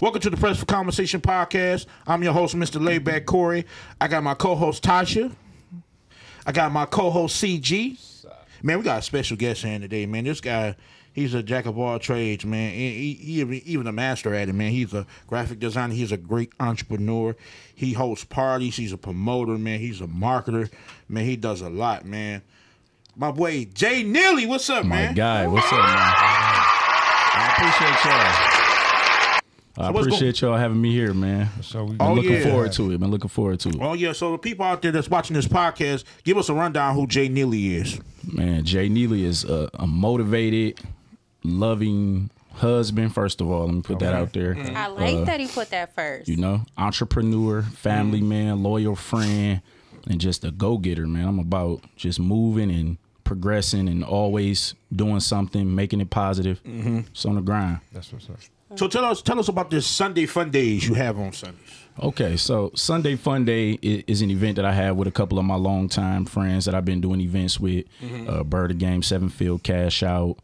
Welcome to the Press for Conversation Podcast. I'm your host, Mr. Laidback Corey. I got my co-host, Tasha. I got my co-host, CG. Man, we got a special guest here today, man. This guy, he's a jack of all trades, man. He even a master at it, man. He's a graphic designer. He's a great entrepreneur. He hosts parties. He's a promoter, man. He's a marketer. Man, he does a lot, man. My boy, Jay Neely, what's up, man? My guy, what's up, man? I appreciate y'all. I appreciate y'all having me here, man. I'm looking forward to it, man. Looking forward to it. Oh, yeah. So the people out there that's watching this podcast, give us a rundown who Jay Neely is. Man, Jay Neely is a motivated, loving husband, first of all. Let me put that out there. I like that he put that first. You know, entrepreneur, family man, loyal friend, and just a go-getter, man. I'm about just moving and progressing and always doing something, making it positive. It's on the grind. That's what's up. So tell us about this Sunday Fun Days you have on Sundays. Okay, so Sunday Fun Day is an event that I have with a couple of my longtime friends that I've been doing events with. Bird of Game 7 Field Cash Out.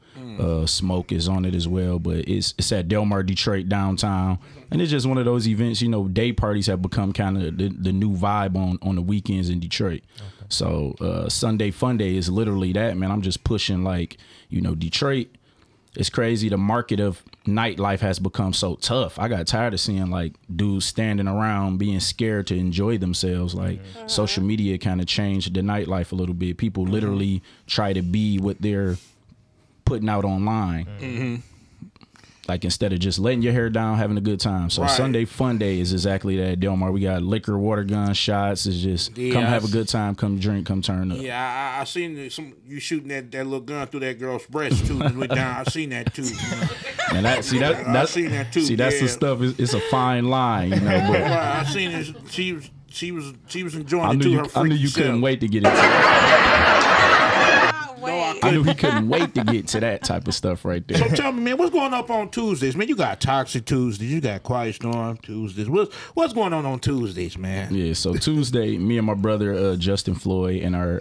Smoke is on it as well, but it's at Del Mar, Detroit, downtown. And it's just one of those events, you know, day parties have become kind of the new vibe on the weekends in Detroit. So Sunday Fun Day is literally that, man. I'm just pushing, like, you know, Detroit. It's crazy. The market of nightlife has become so tough. I got tired of seeing, like, dudes standing around being scared to enjoy themselves. Like, social media kind of changed the nightlife a little bit. People literally try to be what they're putting out online. Like, instead of just letting your hair down, having a good time. So Sunday Fun Day is exactly that, Del Mar. We got liquor, water gun, shots. It's just come have a good time, come drink, come turn up. Yeah, I seen you shooting that little gun through that girl's breast too. I seen that too. And I seen that too. See, that's the stuff. It's a fine line, you know. But I seen it. She was enjoying it too. I knew you couldn't wait to get it. I knew he couldn't wait to get to that type of stuff right there. So tell me, man, what's going up on Tuesdays? Man, you got Toxic Tuesdays, you got Quiet Storm Tuesdays. What's going on Tuesdays, man? Yeah, so Tuesday, me and my brother Justin Floyd and our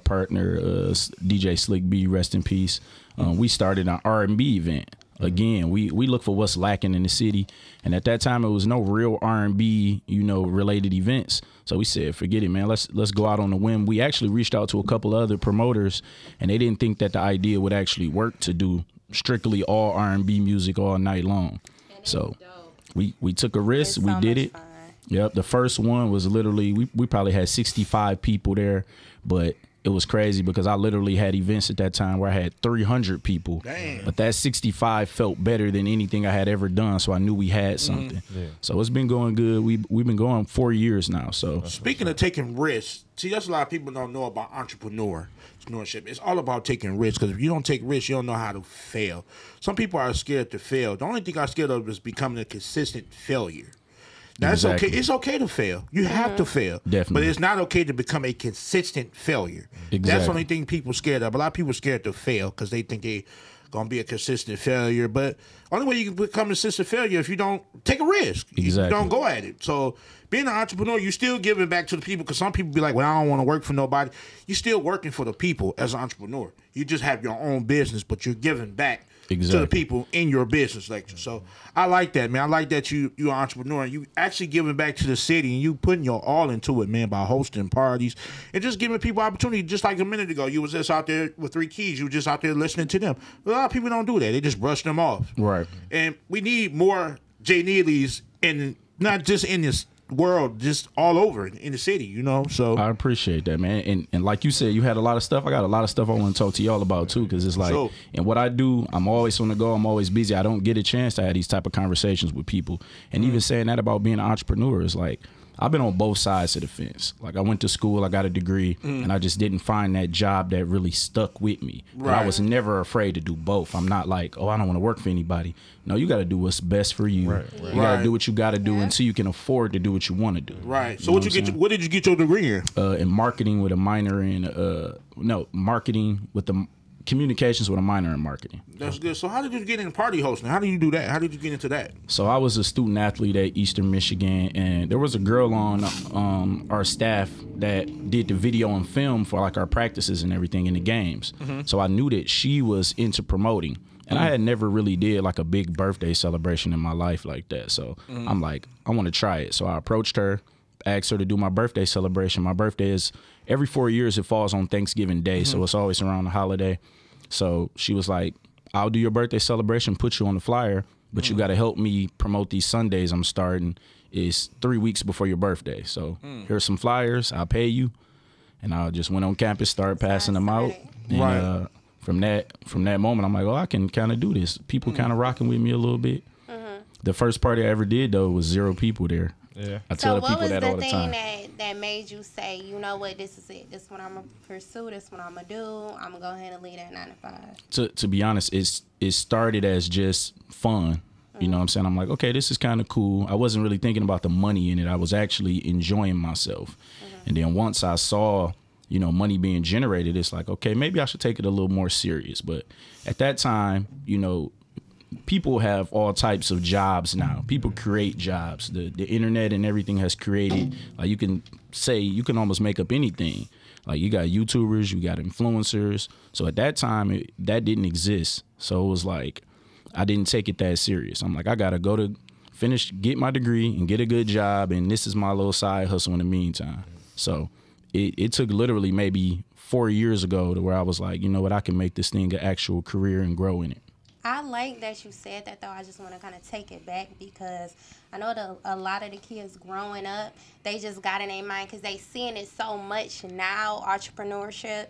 partner DJ Slick B, rest in peace. We started an R&B event. Again, we look for what's lacking in the city, and at that time it was no real R&B, you know, related events. So we said, forget it, man. Let's go out on a whim. We actually reached out to a couple other promoters, and they didn't think that the idea would actually work to do strictly all R&B music all night long. So we took a risk. We did it. Yep. The first one was literally we probably had 65 people there, but it was crazy because I literally had events at that time where I had 300 people. Damn. But that 65 felt better than anything I had ever done, so I knew we had something. Yeah. So it's been going good. We've been going 4 years now. So speaking of taking risks, see, that's a lot of people don't know about entrepreneurship. It's all about taking risks, because if you don't take risks, you don't know how to fail. Some people are scared to fail. The only thing I'm scared of is becoming a consistent failure. That's okay. It's okay to fail. You have to fail. Definitely. But it's not okay to become a consistent failure. That's the only thing people scared of. A lot of people scared to fail because they think they're going to be a consistent failure. But only way you can become a consistent failure if you don't take a risk. You don't go at it. So being an entrepreneur, you're still giving back to the people, because some people be like, well, I don't want to work for nobody. You're still working for the people as an entrepreneur. You just have your own business, but you're giving back to the people in your business lecture. So I like that, man. I like that you're an entrepreneur and you actually giving back to the city, and you putting your all into it, man, by hosting parties and just giving people opportunity. Just like a minute ago, you was just out there with three keys. You were just out there listening to them. A lot of people don't do that. They just brush them off. Right. And we need more Jay Neelys, and not just in this world, just all over in the city, you know. So I appreciate that, man. And like you said, you had a lot of stuff. I got a lot of stuff I want to talk to y'all about too, because it's like, and what I do, I'm always on the go, I'm always busy. I don't get a chance to have these type of conversations with people. And even saying that about being an entrepreneur is like, I've been on both sides of the fence. Like, I went to school, I got a degree, and I just didn't find that job that really stuck with me. I was never afraid to do both. I'm not like, oh, I don't want to work for anybody. No, you got to do what's best for you. You got to do what you got to do until you can afford to do what you want to do. You so what did you get your degree in? In marketing with a minor in marketing with the communications with a minor in marketing. That's good. So how did you get into party hosting? How do you do that? How did you get into that? So I was a student athlete at Eastern Michigan, and there was a girl on our staff that did the video and film for like our practices and everything in the games. Mm-hmm. So I knew that she was into promoting. And I had never really did like a big birthday celebration in my life like that. So I'm like, I want to try it. So I approached her, asked her to do my birthday celebration. My birthday is every 4 years, it falls on Thanksgiving Day. So it's always around the holiday. So she was like, I'll do your birthday celebration, put you on the flyer, but you got to help me promote these Sundays I'm starting. It's 3 weeks before your birthday. So here's some flyers. I'll pay you. And I just went on campus, started passing them out. And, right. From that moment, I'm like, oh, I can kind of do this. People kind of rocking with me a little bit. The first party I ever did, though, was 0 people there. Yeah. I tell people that all the time. So what was the thing that made you say, you know what, this is it. This is what I'm going to pursue. This is what I'm going to do. I'm going to go ahead and leave that 9 to 5. To be honest, it started as just fun. You know what I'm saying? I'm like, okay, this is kind of cool. I wasn't really thinking about the money in it. I was actually enjoying myself. And then once I saw, you know, money being generated, it's like, okay, maybe I should take it a little more serious. But at that time, you know, people have all types of jobs now. People create jobs. The internet and everything has created, like you can say, you can almost make up anything. Like you got YouTubers, you got influencers. So at that time, that didn't exist. So it was like, I didn't take it that serious. I'm like, I gotta go to finish, get my degree and get a good job. And this is my little side hustle in the meantime. So it took literally maybe 4 years ago to where I was like, you know what, I can make this thing an actual career and grow in it. I like that you said that, though. I just want to kind of take it back because I know that a lot of the kids growing up, they just got in their mind because they seeing it so much now, entrepreneurship,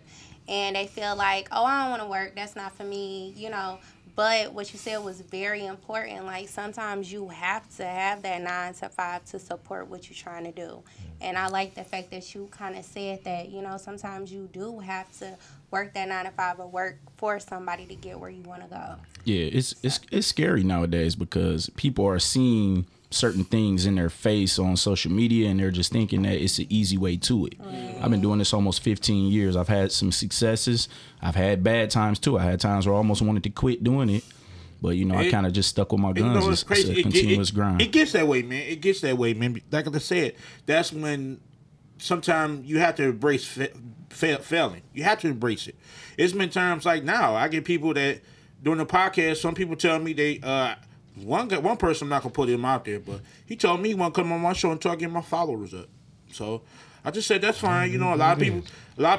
and they feel like, oh, I don't want to work. That's not for me, you know. But what you said was very important. Like, sometimes you have to have that 9 to 5 to support what you're trying to do. And I like the fact that you kind of said that, you know, sometimes you do have to work that 9 to 5 or work for somebody to get where you want to go. Yeah, it's scary nowadays because people are seeing certain things in their face on social media and they're just thinking that it's an easy way to it. I've been doing this almost 15 years. I've had some successes. I've had bad times too. I had times where I almost wanted to quit doing it, but you know, I kind of just stuck with my guns. You know, it's crazy. It's a continuous grind. It gets that way, man. It gets that way, man. Like I said, that's when sometimes you have to embrace failing. You have to embrace it. It's been times like now. I get people that during the podcast, some people tell me they one person, I'm not gonna put him out there, but he told me he wanna come on my show and talk, get my followers up. So I just said that's fine. You know, a lot of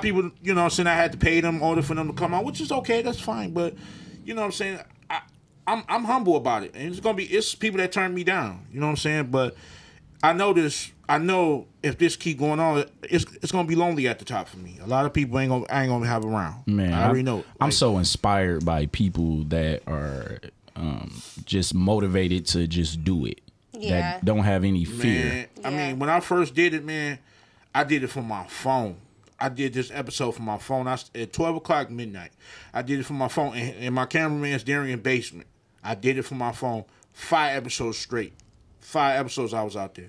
people, you know what I'm saying, I had to pay them order for them to come on, which is okay, that's fine. But you know what I'm saying, I'm humble about it. And it's people that turn me down. You know what I'm saying? But I know if this keep going on, it's gonna be lonely at the top for me. A lot of people I ain't gonna have around. Man, I already know it. I'm so inspired by people that are just motivated to just do it. Yeah. That don't have any fear. Man, yeah. I mean, when I first did it, man, I did it from my phone. I did this episode from my phone. At 12 o'clock midnight, I did it from my phone. And my cameraman's dairy and basement. I did it from my phone 5 episodes straight. 5 episodes I was out there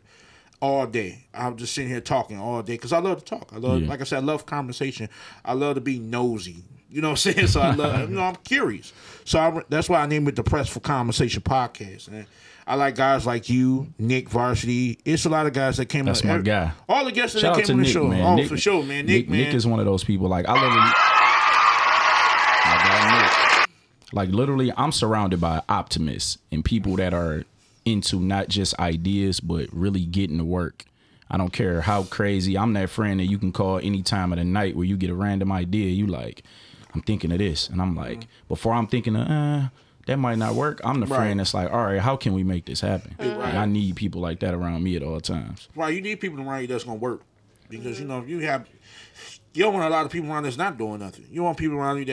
all day. I was just sitting here talking all day because I love to talk. I love, like I said, I love conversation. I love to be nosy. You know what I'm saying? So I love, you know, I'm curious. So that's why I named it the Press for Conversation Podcast. And I like guys like you, Nick Varsity. It's a lot of guys that came on. That's my guy. All the guests that came on the show. Oh, for sure, man. Nick, man. Nick is one of those people. Like, I literally, like, literally, I'm surrounded by optimists and people that are into not just ideas, but really getting to work. I don't care how crazy. I'm that friend that you can call any time of the night where you get a random idea. You like, I'm thinking of this. And I'm like, before I'm thinking of, that might not work, I'm the friend that's like, all right, how can we make this happen? Like, I need people like that around me at all times. Right, you need people around you that's going to work. Because, you know, if you don't want a lot of people around that's not doing nothing. You want people around you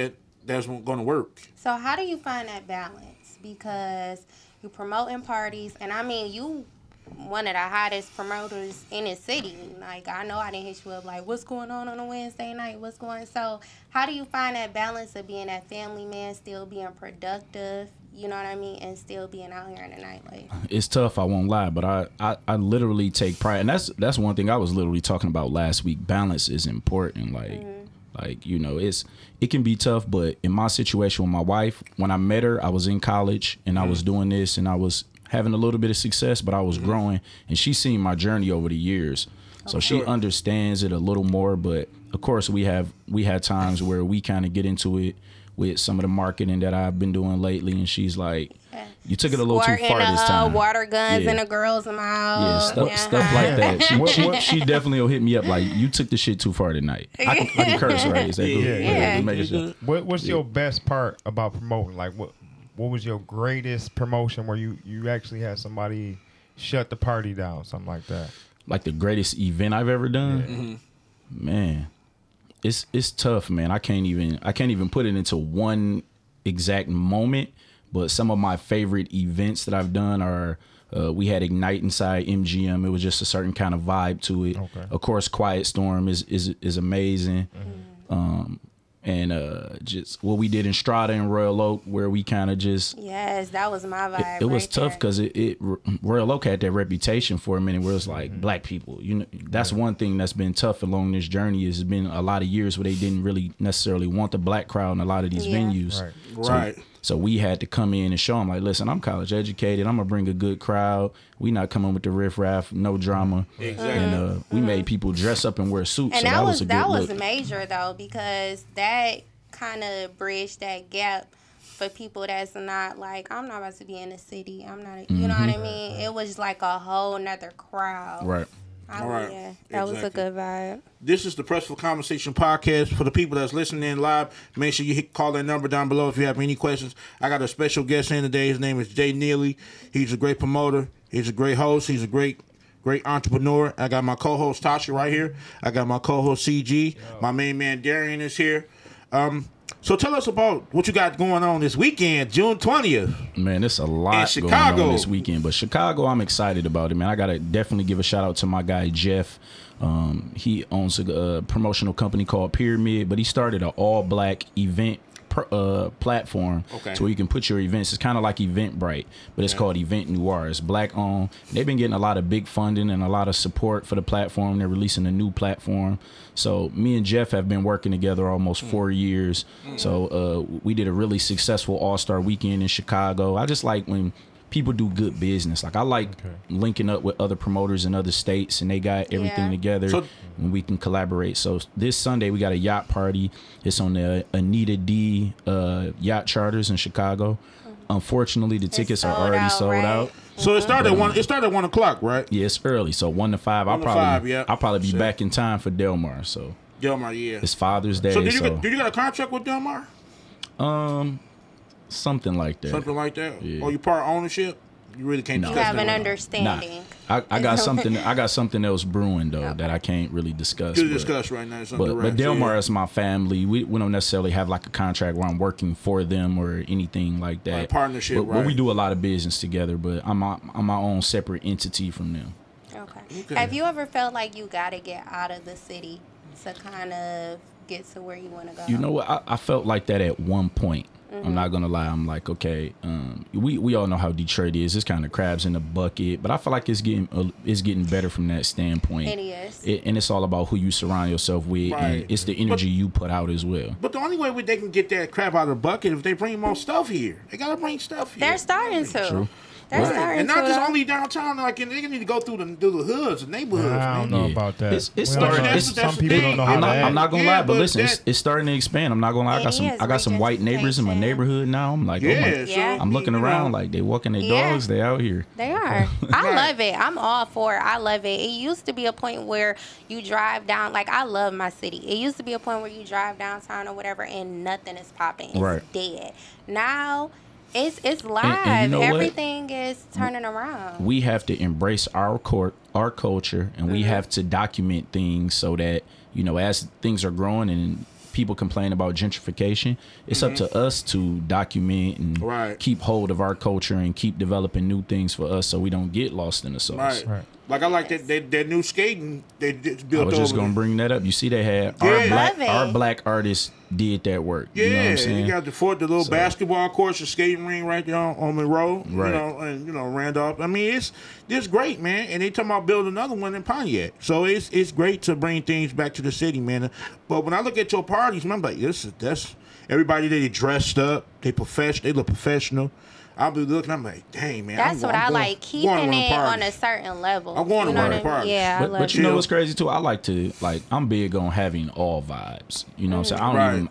that's going to work. So how do you find that balance? Because you're promoting parties, and I mean, you one of the hottest promoters in the city. Like, I know I didn't hit you up like, what's going on a Wednesday night? What's going on? So how do you find that balance of being that family man, still being productive, you know what I mean, and still being out here in the nightlife? It's tough, I won't lie, but I literally take pride. And that's one thing I was literally talking about last week. Balance is important. Like, Like, you know, it can be tough, but in my situation with my wife, when I met her, I was in college and I was doing this and I was having a little bit of success, but I was growing, and she's seen my journey over the years. So she understands it a little more, but of course we had times where we kind of get into it with some of the marketing that I've been doing lately, and she's like, you took it a little too far this time. Water guns in a girl's mouth. Yeah, stuff like that. She definitely will hit me up like, you took the shit too far tonight. I can curse, right? Is that cool? Yeah. What's your best part about promoting? Like, what was your greatest promotion where you actually had somebody shut the party down, something like that? Like the greatest event I've ever done? Yeah. Mm-hmm. Man, it's tough, man. I can't even put it into one exact moment. But some of my favorite events that I've done are, we had Ignite inside MGM. It was just a certain kind of vibe to it. Okay. Of course, Quiet Storm is amazing. Mm-hmm. And just what we did in Strata and Royal Oak, where we kind of just... Yes, that was my vibe. It was tough because Royal Oak had that reputation for a minute where it's like, mm-hmm. Black people. You know, that's one thing that's been tough along this journey. It's been a lot of years where they didn't really necessarily want the black crowd in a lot of these venues. Right. So we had to come in and show them, like, listen, I'm college educated. I'm going to bring a good crowd. We not coming with the riffraff, no drama. Exactly. And we made people dress up and wear suits. And so that was major, though, because that kind of bridged that gap for people that's not like, I'm not about to be in the city. I'm not, you know what I mean? It was like a whole nother crowd. Right. Yeah, that was a good vibe. This is the Press for Conversation podcast. For the people that's listening live, make sure you call that number down below if you have any questions. I got a special guest in today. His name is Jay Neely. He's a great promoter. He's a great host. He's a great entrepreneur. I got my co-host Tasha right here. I got my co-host CG. Yo. My main man Darian is here. So tell us about what you got going on this weekend, June 20th. Man, there's a lot going on this weekend. But Chicago, I'm excited about it, man. I got to definitely give a shout-out to my guy, Jeff. He owns a promotional company called Pyramid, but he started an all-black event platform to where you can put your events. It's kind of like Eventbrite, but it's called Event Noir. It's black-owned. They've been getting a lot of big funding and a lot of support for the platform. They're releasing a new platform. So me and Jeff have been working together almost 4 years. So we did a really successful All-Star Weekend in Chicago. I just like when people do good business. Like, I like linking up with other promoters in other states, and they got everything together, and we can collaborate. So this Sunday, we got a yacht party. It's on the Anita D yacht charters in Chicago. Unfortunately, the tickets are already sold out. So it started 1 o'clock, right? Yeah, it's early. So 1 to 5. I'll probably be back in time for Del Mar. So Del Mar, it's Father's Day. So did you got a contract with Del Mar? Something like that. Something like that. Yeah. Or you part ownership? You really can't. No. You have an understanding. Nah. I got something. I got something else brewing though that I can't really discuss. You discuss right now. But Del Mar is my family. We don't necessarily have like a contract where I'm working for them or anything like that. Like partnership. But we do a lot of business together. But I'm my own separate entity from them. Okay. Have you ever felt like you got to get out of the city to kind of get to where you want to go? You know what? I felt like that at one point. I'm not going to lie. I'm like, okay, we all know how Detroit is. It's kind of crabs in a bucket, but I feel like it's getting better from that standpoint. It is. And it's all about who you surround yourself with, and it's the energy you put out as well. But the only way they can get that crab out of the bucket is if they bring more stuff here. They got to bring stuff here. They're starting to. True. And not just only downtown, like they need to go through the hoods and neighborhoods. I don't know about that. Some people don't know how to act. I'm not gonna lie, but listen, it's starting to expand. I'm not gonna lie. I got some white neighbors in my neighborhood now. I'm like, I'm looking around like they walking their dogs. They out here. They are. I love it. I'm all for it. I love it. It used to be a point where you drive down. Like I love my city. It used to be a point where you drive downtown or whatever and nothing is popping. It's dead. Now. It's live. And you know everything is turning around. We have to embrace our culture, and we have to document things so that, you know, as things are growing and people complain about gentrification, it's up to us to document and keep hold of our culture and keep developing new things for us so we don't get lost in the sauce. Right. Like I like that their new skating. They built. I was just gonna bring that up. You see, they had our black artists did that work. Yeah, you know what I'm saying? You got the little basketball courts, the skating ring right there on Monroe. Right. You know, and you know Randolph. I mean, it's great, man. And they talking about building another one in Pontiac. So it's great to bring things back to the city, man. But when I look at your parties, man, I'm like, that's everybody. They dressed up. They look professional. I'll be looking. I'm like, dang, man. That's what I like, keeping it on a certain level. I'm going to one of the parties. Yeah, but you know what's crazy too? I like to I'm big on having all vibes. You know what I'm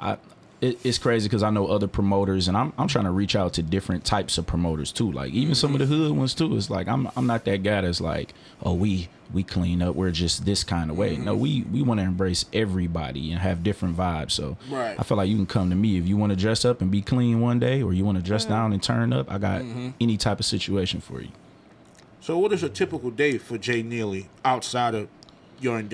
saying? It's crazy because I know other promoters, and I'm trying to reach out to different types of promoters too. Like even some of the hood ones too. It's like I'm not that guy that's like, oh, we clean up. We're just this kind of way. No, we want to embrace everybody and have different vibes. So I feel like you can come to me if you want to dress up and be clean one day, or you want to dress down and turn up. I got any type of situation for you. So what is a typical day for Jay Neely outside of your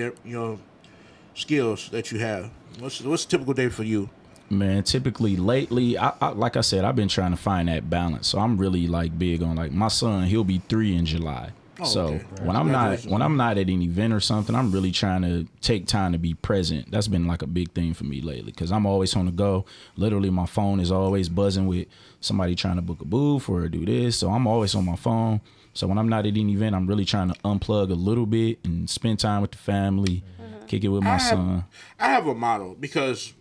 skills that you have? What's a typical day for you? Man, typically lately, like I said, I've been trying to find that balance. So I'm really big on my son. He'll be 3 in July. Oh, so when I'm not at an event or something, I'm really trying to take time to be present. That's been a big thing for me lately, because I'm always on the go. Literally, my phone is always buzzing with somebody trying to book a booth or do this. So I'm always on my phone. So when I'm not at an event, I'm really trying to unplug a little bit and spend time with the family, kick it with my son. I have a model because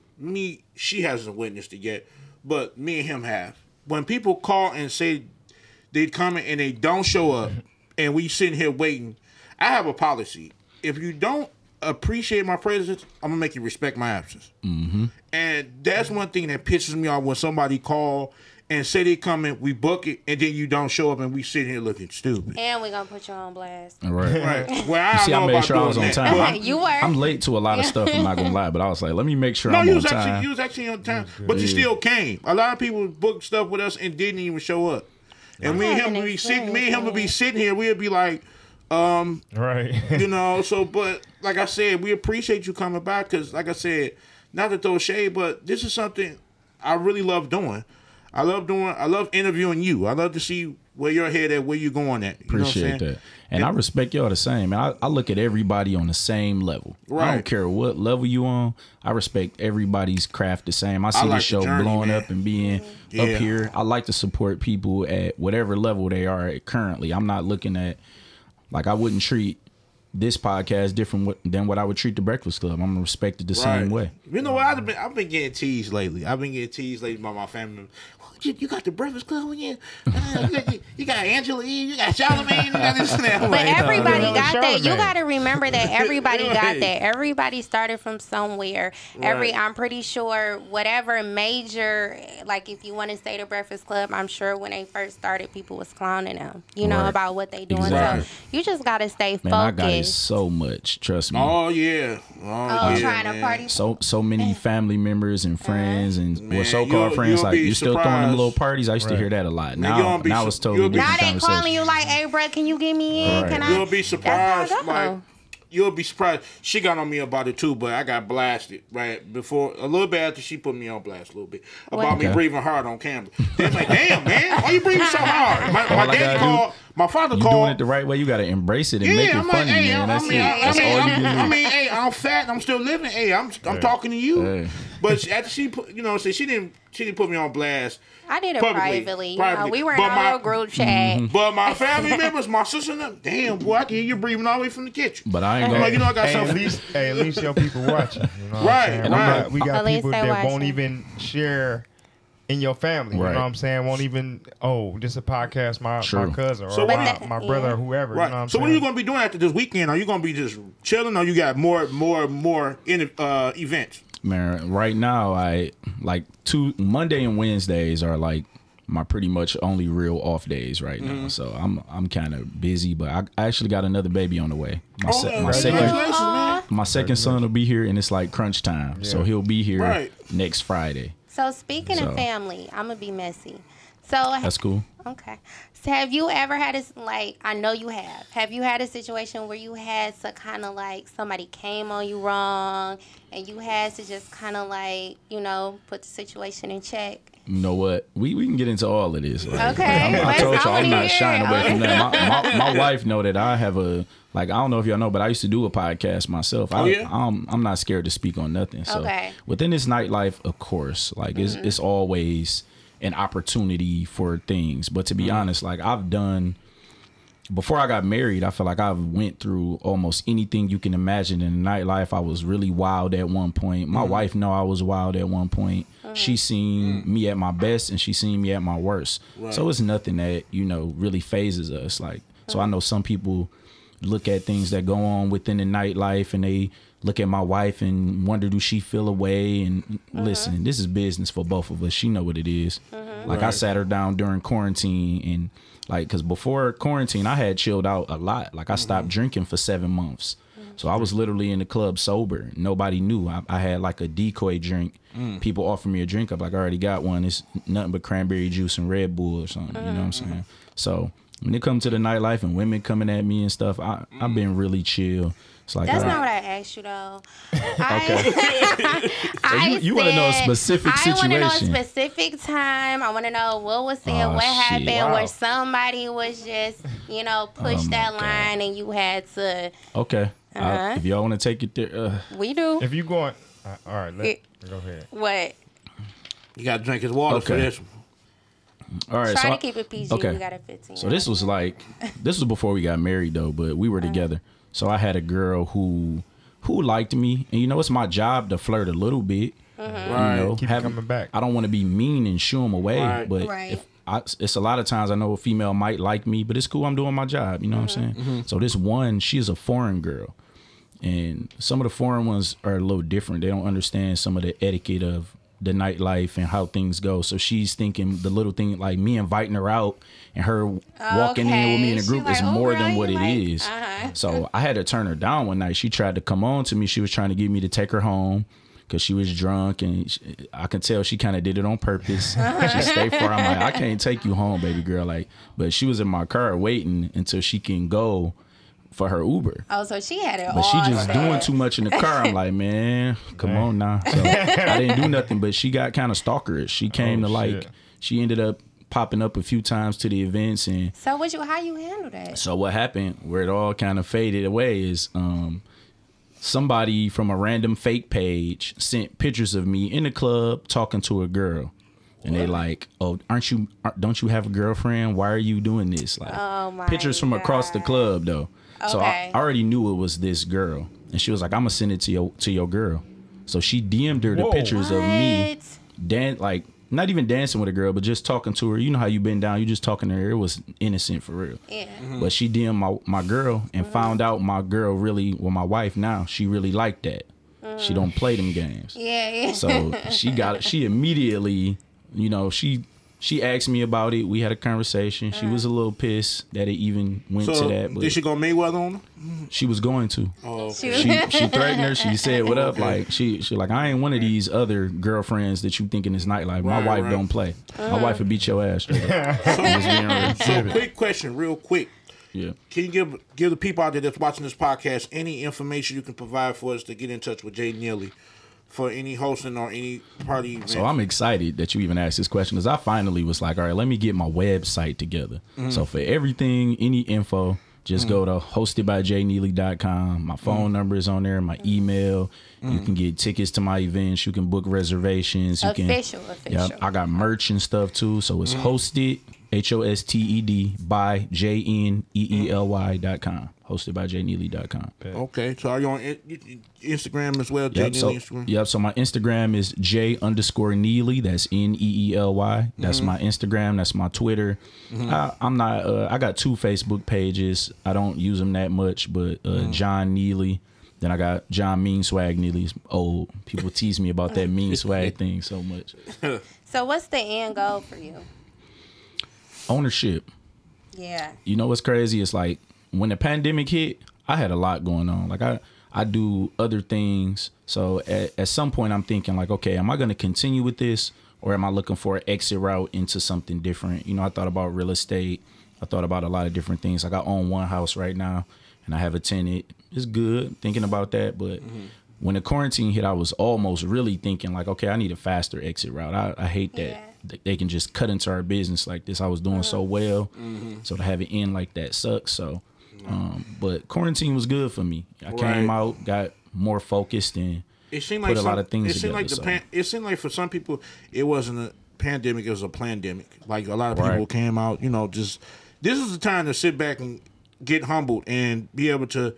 she hasn't witnessed it yet, but me and him have. When people call and say they comment and they don't show up, and we sitting here waiting, I have a policy. If you don't appreciate my presence, I'm gonna make you respect my absence. And that's one thing that pisses me off, when somebody call and say they coming, we book it, and then you don't show up, and we sitting here looking stupid. And we're going to put you on blast. Right. Well, I don't know about doing that. I made sure I was on time. You were. I'm late to a lot of stuff, I'm not going to lie, but I was like, let me make sure I'm on time. No, you was actually on time, but you still came. A lot of people booked stuff with us and didn't even show up. And me and him would be sitting here, we would be like, you know, so, but like I said, we appreciate you coming by, because like I said, not to throw shade, but this is something I really love doing. I love interviewing you. I love to see where you're headed at, where you're going at. Appreciate that. And I respect y'all the same. And I look at everybody on the same level. Right. I don't care what level you on. I respect everybody's craft the same. I see the show blowing up and being up here. I like to support people at whatever level they are at currently. I'm not looking at, I wouldn't treat this podcast different than what I would treat the Breakfast Club. I'm respected the same way. You know what? I've been getting teased lately. I've been getting teased lately by my family. Oh, you got the Breakfast Club again? You got Angela E. You got Charlamagne. You got this and that. But everybody got that. You got to remember that everybody got that. Everybody started from somewhere. I'm pretty sure whatever major, if you want to say the Breakfast Club, I'm sure when they first started, people was clowning them. You know about what they doing. Exactly. So you just got to stay focused. So much, trust me. Oh yeah, trying to party. So many family members and friends and so-called friends, you still throwing them little parties. I used to hear that a lot. Now it's totally different. Now they calling you like, hey bro, can you get me in? Can I? You'll be surprised. You'll be surprised. She got on me about it too, but I got blasted a little bit after she put me on blast a little bit about me breathing hard on camera. They're like, damn man, why you breathing so hard? My dad called. My father called. You doing it the right way. You got to embrace it and make it funny, man. That's it. Hey, I'm fat. I'm still living. Hey, I'm talking to you. Hey. But after she put, she didn't put me on blast. I did it privately. We were in our group chat. But my family members, my sister, and them, damn boy, I can hear you breathing all the way from the kitchen. But I ain't gonna. You know, I got something. At least your people watching. You know we got people that won't even share. In your family, you know what I'm saying? Won't even, oh, this is a podcast, my cousin or my brother or whoever. Right. You know what I'm saying? What are you going to be doing after this weekend? Are you going to be just chilling, or you got more events? Man, right now, Monday and Wednesdays are my pretty much only real off days right now. So I'm kind of busy, but I actually got another baby on the way. My second son will be here, and it's crunch time. Yeah. So he'll be here next Friday. So speaking of family, I'm gonna be messy. So that's cool. Okay. So have you ever had this? I know you have. Have you had a situation where you had to somebody came on you wrong, and you had to just put the situation in check? You know what? We can get into all of this. Like, okay. Like, I told y'all I'm not shying away from that. My wife know that I have a, like, I don't know if y'all know, but I used to do a podcast myself. I'm not scared to speak on nothing. So within this nightlife, of course, like it's always an opportunity for things. But to be honest, like I've done, before I got married, I feel like I've went through almost anything you can imagine in the nightlife. I was really wild at one point. My wife know I was wild at one point. She seen me at my best and she seen me at my worst. Right. So it's nothing that, you know, really phases us. Like, so I know some people look at things that go on within the nightlife and they look at my wife and wonder, do she feel away? And listen, this is business for both of us. She know what it is. Like I sat her down during quarantine and like, cause before quarantine, I had chilled out a lot. Like I stopped drinking for 7 months. So I was literally in the club sober. Nobody knew. I had like a decoy drink. People offered me a drink. I'm like, I already got one. It's nothing but cranberry juice and Red Bull or something. You know what I'm saying? So when it comes to the nightlife and women coming at me and stuff, I've been really chill. It's like, that's not what I asked you though. You want to know a specific situation. I want to know a specific time. I want to know what was said, what happened, where somebody was just, you know, pushed that line and you had to. Okay. If y'all want to take it there. We do. If you going. All right. Go ahead. What? You got to drink his water for this one. All right, try to keep it PG. Okay. We got a 15. So this was like, this was before we got married though, but we were together. So I had a girl who liked me, and you know it's my job to flirt a little bit. Right. You know, keep coming back. I don't want to be mean and shoo them away, but if it's a lot of times I know a female might like me, but it's cool. I'm doing my job. You know what I'm saying? So this one, she's a foreign girl, and some of the foreign ones are a little different. They don't understand some of the etiquette of the nightlife and how things go. So she's thinking the little thing, like me inviting her out and her walking in with me in a group, like, is more than what it is. So I had to turn her down one night. She tried to come on to me. She was trying to get me to take her home because she was drunk, and I could tell she kind of did it on purpose. She stayed for her. I'm like, I can't take you home, baby girl. Like, but she was in my car waiting until she can go for her Uber. Oh, so she had it all. But she just doing too much in the car. I'm like, man, come on now. So I didn't do nothing, but she got kind of stalkerish. She came to like, she ended up popping up a few times to the events. And so how you handle that? So what happened, where it all kind of faded away, is somebody from a random fake page sent pictures of me in the club talking to a girl. And they like, oh, don't you have a girlfriend? Why are you doing this? Like, oh my pictures from across the club though. So I already knew it was this girl, and she was like, "I'm gonna send it to your girl." So she DM'd her the pictures of me, like not even dancing with a girl, but just talking to her. You know how you been down? You just talking to her. It was innocent for real. Yeah. But she DM'd my girl and found out my girl really, well, my wife now, she really liked that. She don't play them games. Yeah. So she immediately, you know, she asked me about it. We had a conversation. She was a little pissed that it even went to that. But did she go Mayweather on her? She was going to. Oh, okay. She threatened her. She said, "What up?" Like she like, I ain't one of these other girlfriends that you think in this nightlife. My wife don't play. My wife would beat your ass. So quick question, real quick. Yeah. Can you give the people out there that's watching this podcast any information you can provide for us to get in touch with Jay Neely for any hosting or any party event? So I'm excited that you even asked this question, because I finally was like, all right, let me get my website together. So for everything, any info, just go to hostedbyjneely.com. My phone number is on there, my email. You can get tickets to my events. You can book reservations. Official. Yeah, I got merch and stuff too. So it's hosted, H-O-S-T-E-D, by J-N-E-E-L-Y.com. Hosted by j_neely.com. Okay, so are you on Instagram as well? Yep, Instagram? Yep, so my Instagram is j_neely. That's N-E-E-L-Y. That's my Instagram. That's my Twitter. I got 2 Facebook pages. I don't use them that much, but John Neely. Then I got John Mean Swag Neely's old. People tease me about that mean swag thing so much. So what's the end goal for you? Ownership. Yeah. You know what's crazy? It's like, when the pandemic hit, I had a lot going on. Like I do other things. So at some point I'm thinking like, okay, am I going to continue with this, or am I looking for an exit route into something different? You know, I thought about real estate. I thought about a lot of different things. Like I own one house right now and I have a tenant. It's good thinking about that. But when the quarantine hit, I was almost really thinking like, okay, I need a faster exit route. I hate that. Yeah. they can just cut into our business like this. I was doing so well, so to have it end like that sucks. So, but quarantine was good for me. I came out, got more focused, and it seemed like for some people it wasn't a pandemic, it was a plandemic. Like a lot of people came out, you know, just this is the time to sit back and get humbled and be able to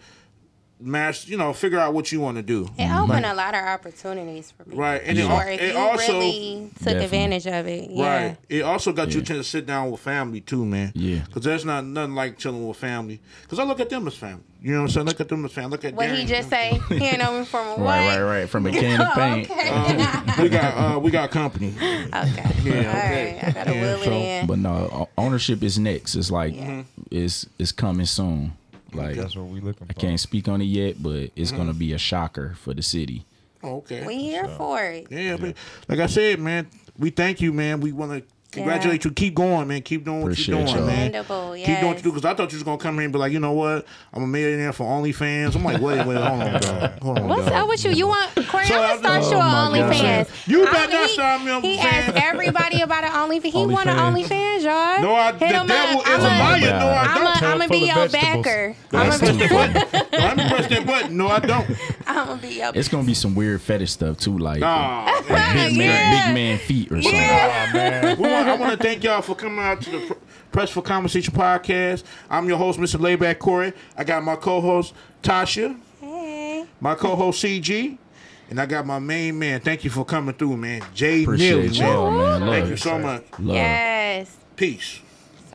figure out what you want to do. It opened a lot of opportunities for people. Right. And it also really took advantage of it. Yeah. Right. It also got you to sit down with family too, man. Yeah. Because there's not nothing like chilling with family. Because I look at them as family. You know what I'm saying? Look at them as family. Look at Darren. He just say, you know, from a Right. From a can of paint. Okay. We got company. Okay. Yeah, all right. I got to will it in. But no, ownership is next. It's like, it's coming soon. Like, that's what we looking for. I can't speak on it yet, but it's gonna be a shocker for the city. Okay, we here for it. Yeah, but like I said, man, we thank you, man. We want to congratulate you. Keep going, man. Keep doing what you're doing, man. Keep doing what you do, because I thought you was gonna come here and be like, you know what? I'm a millionaire for OnlyFans. I'm like, wait, hold on. What's up with you? You want Corey? So I'm gonna start you on OnlyFans. You better not start me on OnlyFans. He asked everybody about an OnlyFans. He want an OnlyFans, y'all. No, I don't. I'm gonna be your backer. I'm gonna be that button. No, I don't. I'm gonna be your. It's gonna be some weird fetish stuff too, like big man feet or something. Yeah. I want to thank y'all for coming out to the Press for Conversation podcast. I'm your host, Mr. Laidback Corey. I got my co-host, Tasha. Hey. My co-host, CG. And I got my main man. Thank you for coming through, man. Jay Neely. Appreciate y'all, man. Thank you so much. Love. Yes. Peace.